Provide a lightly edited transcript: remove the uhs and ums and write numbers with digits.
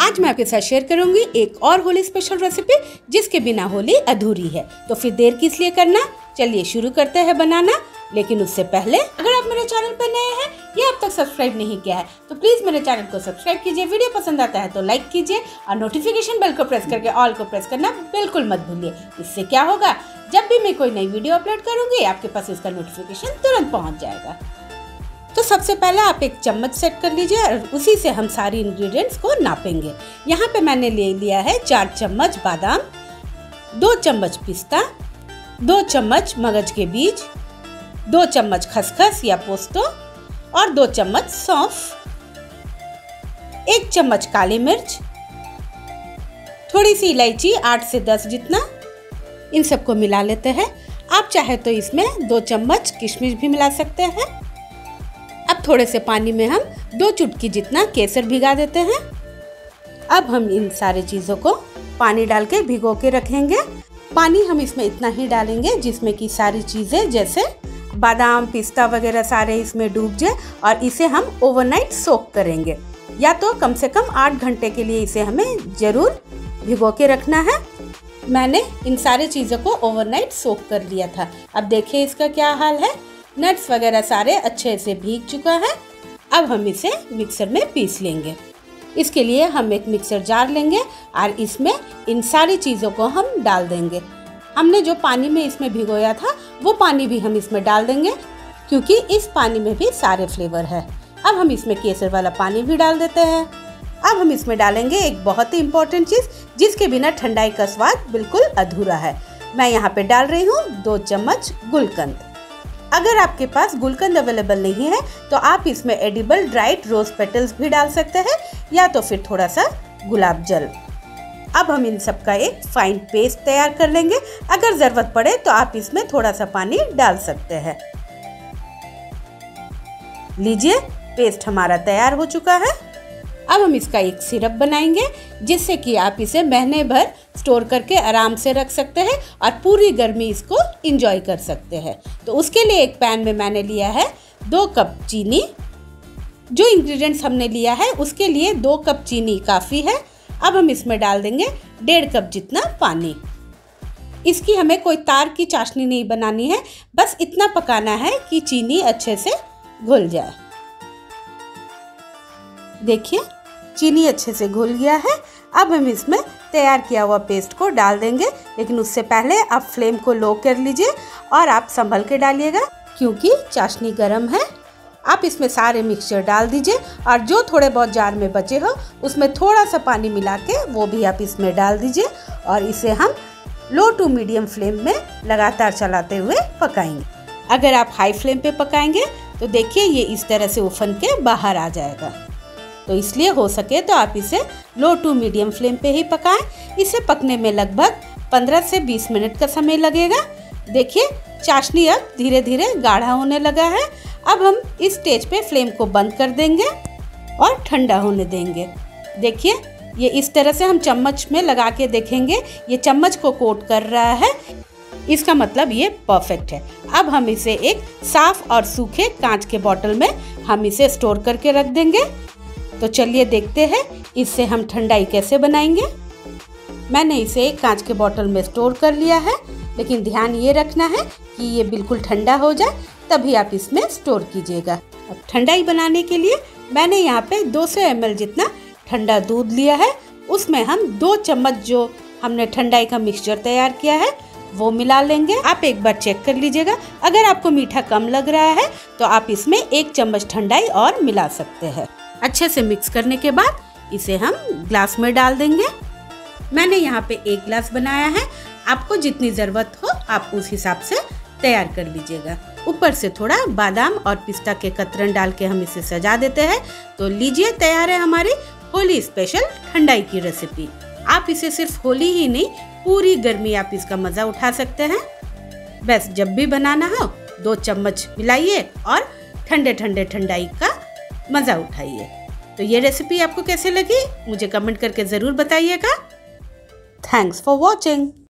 आज मैं आपके साथ शेयर करूंगी एक और होली स्पेशल रेसिपी जिसके बिना होली अधूरी है। तो फिर देर किस लिए करना, चलिए शुरू करते हैं बनाना। लेकिन उससे पहले अगर आप मेरे चैनल पर नए हैं या अब तक सब्सक्राइब नहीं किया है तो प्लीज़ मेरे चैनल को सब्सक्राइब कीजिए। वीडियो पसंद आता है तो लाइक कीजिए और नोटिफिकेशन बेल को प्रेस करके ऑल को प्रेस करना बिल्कुल मत भूलिए। इससे क्या होगा, जब भी मैं कोई नई वीडियो अपलोड करूँगी आपके पास इसका नोटिफिकेशन तुरंत पहुँच जाएगा। तो सबसे पहले आप एक चम्मच सेट कर लीजिए और उसी से हम सारी इंग्रेडिएंट्स को नापेंगे। यहाँ पे मैंने ले लिया है 4 चम्मच बादाम, 2 चम्मच पिस्ता, 2 चम्मच मगज के बीज, 2 चम्मच खसखस या पोस्तो और 2 चम्मच सौंफ, 1 चम्मच काली मिर्च, थोड़ी सी इलायची 8 से 10 जितना। इन सबको मिला लेते हैं। आप चाहे तो इसमें 2 चम्मच किशमिश भी मिला सकते हैं। अब थोड़े से पानी में हम 2 चुटकी जितना केसर भिगा देते हैं। अब हम इन सारे चीज़ों को पानी डाल के भिगो के रखेंगे। पानी हम इसमें इतना ही डालेंगे जिसमें कि सारी चीज़ें जैसे बादाम पिस्ता वगैरह सारे इसमें डूब जाए और इसे हम ओवरनाइट सोक करेंगे या तो कम से कम 8 घंटे के लिए इसे हमें ज़रूर भिगो के रखना है। मैंने इन सारे चीज़ों को ओवरनाइट सोक कर लिया था। अब देखिए इसका क्या हाल है। नट्स वगैरह सारे अच्छे से भीग चुका है। अब हम इसे मिक्सर में पीस लेंगे। इसके लिए हम एक मिक्सर जार लेंगे और इसमें इन सारी चीज़ों को हम डाल देंगे। हमने जो पानी में इसमें भिगोया था वो पानी भी हम इसमें डाल देंगे क्योंकि इस पानी में भी सारे फ्लेवर है। अब हम इसमें केसर वाला पानी भी डाल देते हैं। अब हम इसमें डालेंगे एक बहुत ही इम्पोर्टेंट चीज़ जिसके बिना ठंडाई का स्वाद बिल्कुल अधूरा है। मैं यहाँ पे डाल रही हूँ 2 चम्मच गुलकंद। अगर आपके पास गुलकंद अवेलेबल नहीं है तो आप इसमें एडिबल ड्राइड रोज पेटल्स भी डाल सकते हैं या तो फिर थोड़ा सा गुलाब जल। अब हम इन सब का एक फाइन पेस्ट तैयार कर लेंगे। अगर ज़रूरत पड़े तो आप इसमें थोड़ा सा पानी डाल सकते हैं। लीजिए पेस्ट हमारा तैयार हो चुका है। अब हम इसका एक सिरप बनाएंगे जिससे कि आप इसे महीने भर स्टोर करके आराम से रख सकते हैं और पूरी गर्मी इसको एंजॉय कर सकते हैं। तो उसके लिए एक पैन में मैंने लिया है 2 कप चीनी। जो इंग्रेडिएंट्स हमने लिया है उसके लिए 2 कप चीनी काफ़ी है। अब हम इसमें डाल देंगे 1.5 कप जितना पानी। इसकी हमें कोई तार की चाशनी नहीं बनानी है, बस इतना पकाना है कि चीनी अच्छे से घुल जाए। देखिए चीनी अच्छे से घुल गया है। अब हम इसमें तैयार किया हुआ पेस्ट को डाल देंगे। लेकिन उससे पहले आप फ्लेम को लो कर लीजिए और आप संभल के डालिएगा क्योंकि चाशनी गर्म है। आप इसमें सारे मिक्सचर डाल दीजिए और जो थोड़े बहुत जार में बचे हो उसमें थोड़ा सा पानी मिला के वो भी आप इसमें डाल दीजिए और इसे हम लो टू मीडियम फ्लेम में लगातार चलाते हुए पकाएंगे। अगर आप हाई फ्लेम पे पकाएंगे तो देखिए ये इस तरह से उफन के बाहर आ जाएगा। तो इसलिए हो सके तो आप इसे लो टू मीडियम फ्लेम पे ही पकाएं। इसे पकने में लगभग 15 से 20 मिनट का समय लगेगा। देखिए चाशनी अब धीरे धीरे गाढ़ा होने लगा है। अब हम इस स्टेज पे फ्लेम को बंद कर देंगे और ठंडा होने देंगे। देखिए ये इस तरह से हम चम्मच में लगा के देखेंगे, ये चम्मच को कोट कर रहा है, इसका मतलब ये परफेक्ट है। अब हम इसे एक साफ और सूखे कांच के बॉटल में हम इसे स्टोर करके रख देंगे। तो चलिए देखते हैं इससे हम ठंडाई कैसे बनाएंगे। मैंने इसे एक कांच के बॉटल में स्टोर कर लिया है, लेकिन ध्यान ये रखना है कि ये बिल्कुल ठंडा हो जाए तभी आप इसमें स्टोर कीजिएगा। अब ठंडाई बनाने के लिए मैंने यहाँ पे 200 ml जितना ठंडा दूध लिया है। उसमें हम 2 चम्मच जो हमने ठंडाई का मिक्सचर तैयार किया है वो मिला लेंगे। आप एक बार चेक कर लीजिएगा, अगर आपको मीठा कम लग रहा है तो आप इसमें 1 चम्मच ठंडाई और मिला सकते हैं। अच्छे से मिक्स करने के बाद इसे हम ग्लास में डाल देंगे। मैंने यहाँ पे 1 ग्लास बनाया है, आपको जितनी ज़रूरत हो आप उस हिसाब से तैयार कर लीजिएगा। ऊपर से थोड़ा बादाम और पिस्ता के कतरन डाल के हम इसे सजा देते हैं। तो लीजिए तैयार है हमारी होली स्पेशल ठंडाई की रेसिपी। आप इसे सिर्फ होली ही नहीं पूरी गर्मी आप इसका मज़ा उठा सकते हैं। बस जब भी बनाना हो 2 चम्मच मिलाइए और ठंडे ठंडे ठंडाई का मज़ा उठाइए। तो ये रेसिपी आपको कैसे लगी मुझे कमेंट करके ज़रूर बताइएगा। Thanks for watching.